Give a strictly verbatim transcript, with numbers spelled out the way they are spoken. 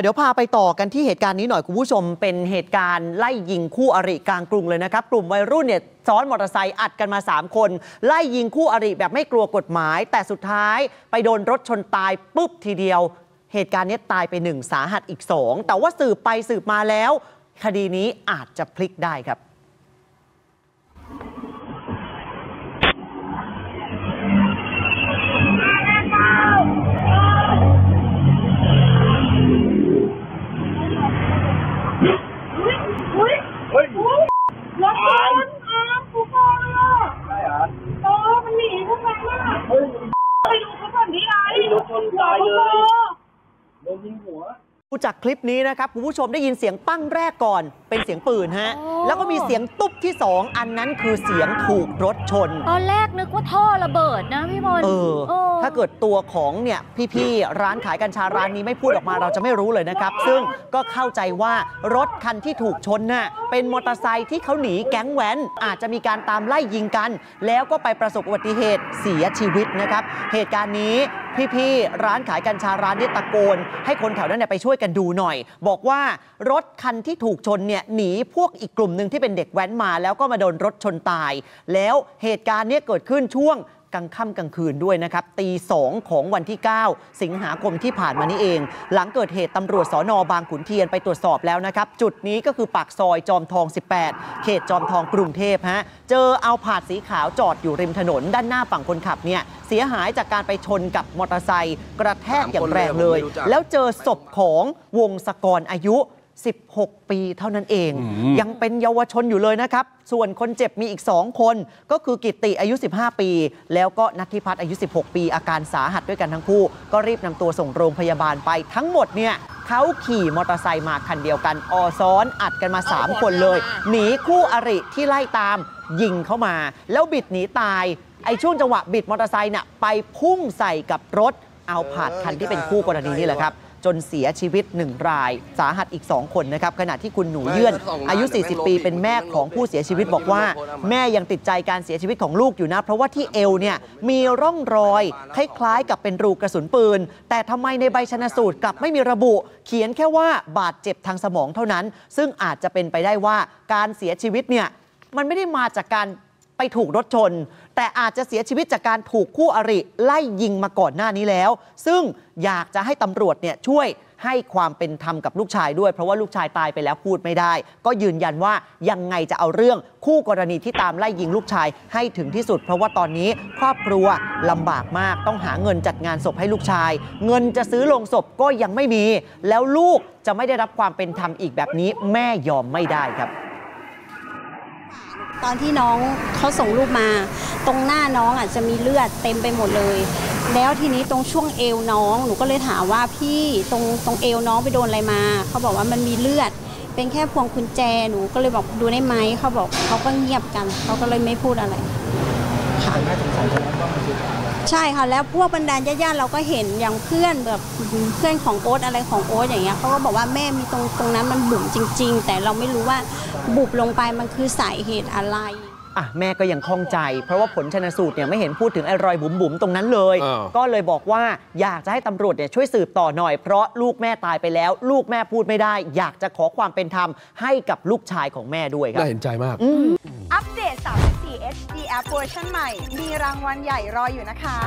เดี๋ยวพาไปต่อกันที่เหตุการณ์นี้หน่อยคุณผู้ชมเป็นเหตุการณ์ไล่ยิงคู่อริกลางกรุงเลยนะครับกลุ่มวัยรุ่นเนี่ยซ้อนมอเตอร์ไซค์อัดกันมาสามคนไล่ยิงคู่อริแบบไม่กลัวกฎหมายแต่สุดท้ายไปโดนรถชนตายปุ๊บทีเดียวเหตุการณ์นี้ตายไปหนึ่งสาหัสอีกสองแต่ว่าสืบไปสืบมาแล้วคดีนี้อาจจะพลิกได้ครับจากคลิปนี้นะครับคุณผู้ชมได้ยินเสียงปั้งแรกก่อนเป็นเสียงปืนฮะแล้วก็มีเสียงตุ๊บที่สองอันนั้นคือเสียงถูกรถชนตอนแรกนึกว่าท่อระเบิดนะพี่บอลเออถ้าเกิดตัวของเนี่ยพี่ๆร้านขายกัญชาร้านนี้ไม่พูดออกมาเราจะไม่รู้เลยนะครับซึ่งก็เข้าใจว่ารถคันที่ถูกชนน่ะเป็นมอเตอร์ไซค์ที่เขาหนีแก๊งแว้นอาจจะมีการตามไล่ยิงกันแล้วก็ไปประสบอุบัติเหตุเสียชีวิตนะครับเหตุการณ์นี้พี่ๆร้านขายกัญชาร้านนี้ตะโกนให้คนแถวนั้นไปช่วยกันดูหน่อยบอกว่ารถคันที่ถูกชนเนี่ยหนีพวกอีกกลุ่มหนึ่งที่เป็นเด็กแว้นมาแล้วก็มาโดนรถชนตายแล้วเหตุการณ์นี้เกิดขึ้นช่วงกลางค่ำกลางคืนด้วยนะครับตีสองของวันที่เก้าสิงหาคมที่ผ่านมานี้เองหลังเกิดเหตุตำรวจสนบางขุนเทียนไปตรวจสอบแล้วนะครับจุดนี้ก็คือปากซอยจอมทองสิบแปดเขตจอมทองกรุงเทพฮะเจอเอาผาดสีขาวจอดอยู่ริมถนนด้านหน้าฝั่งคนขับเนี่ยเสียหายจากการไปชนกับมอเตอร์ไซค์กระแทกอย่างแรงเลยแล้วเจอศพของวงศกรอายุสิบหกปีเท่านั้นเองยังเป็นเยาวชนอยู่เลยนะครับส่วนคนเจ็บมีอีกสองคนก็คือกิตติอายุสิบห้าปีแล้วก็ณัฐธิพัฒน์อายุสิบหกปีอาการสาหัสด้วยกันทั้งคู่ก็รีบนำตัวส่งโรงพยาบาลไปทั้งหมดเนี่ยเขาขี่มอเตอร์ไซค์มาคันเดียวกันออซ้อนอัดกันมาสามคนเลยหนีคู่อริที่ไล่ตามยิงเข้ามาแล้วบิดหนีตายไอ้ช่วงจังหวะบิดมอเตอร์ไซค์น่ะไปพุ่งใส่กับรถเอาผาดคันที่เป็นคู่กรณีนี่แหละครับจนเสียชีวิตหนึ่งรายสาหัสอีกสองคนนะครับขณะที่คุณหนูเยื่อนอายุสี่สิบปีเป็นแม่ของผู้เสียชีวิตบอกว่าแม่ยังติดใจการเสียชีวิตของลูกอยู่นะเพราะว่าที่เอวเนี่ยมีร่องรอยคล้ายๆกับเป็นรูกระสุนปืนแต่ทำไมในใบชันสูตรกลับไม่มีระบุเขียนแค่ว่าบาดเจ็บทางสมองเท่านั้นซึ่งอาจจะเป็นไปได้ว่าการเสียชีวิตเนี่ยมันไม่ได้มาจากการไปถูกรถชนแต่อาจจะเสียชีวิตจากการถูกคู่อริไล่ยิงมาก่อนหน้านี้แล้วซึ่งอยากจะให้ตำรวจเนี่ยช่วยให้ความเป็นธรรมกับลูกชายด้วยเพราะว่าลูกชายตายไปแล้วพูดไม่ได้ก็ยืนยันว่ายังไงจะเอาเรื่องคู่กรณีที่ตามไล่ยิงลูกชายให้ถึงที่สุดเพราะว่าตอนนี้ครอบครัวลำบากมากต้องหาเงินจัดงานศพให้ลูกชายเงินจะซื้อโลงศพก็ยังไม่มีแล้วลูกจะไม่ได้รับความเป็นธรรมอีกแบบนี้แม่ยอมไม่ได้ครับตอนที่น้องเขาส่งรูปมาตรงหน้าน้องอาจจะมีเลือดเต็มไปหมดเลยแล้วทีนี้ตรงช่วงเอวน้องหนูก็เลยถามว่าพี่ตรงตรงเอวน้องไปโดนอะไรมาเขาบอกว่ามันมีเลือดเป็นแค่พวงกุญแจหนูก็เลยบอกดูได้ไหมเขาบอกเขาก็เงียบกันเขาก็เลยไม่พูดอะไรค่ะใช่ค่ะแล้วพวกบรรดาญาติๆเราก็เห็นอย่างเพื่อนแบบเพื่อนของโอ๊ตอะไรของโอ๊ตอย่างเงี้ยเขาก็บอกว่าแม่มีตรงตรงนั้นมันบุ๋มจริงๆแต่เราไม่รู้ว่าบุบลงไปมันคือสาเหตุอะไรอ่ะแม่ก็ยังคล่องใจเพราะว่าผลชันสูตรเนี่ยไม่เห็นพูดถึงไอ้รอยบุ๋มบุ๋มตรงนั้นเลยก็เลยบอกว่าอยากจะให้ตำรวจเนี่ยช่วยสืบต่อหน่อยเพราะลูกแม่ตายไปแล้วลูกแม่พูดไม่ได้อยากจะขอความเป็นธรรมให้กับลูกชายของแม่ด้วยครับน่าเห็นใจมากอัปเดตสามสิบสี่ เอช ดี แอปเวอร์ชันใหม่มีรางวัลใหญ่รออยู่นะคะ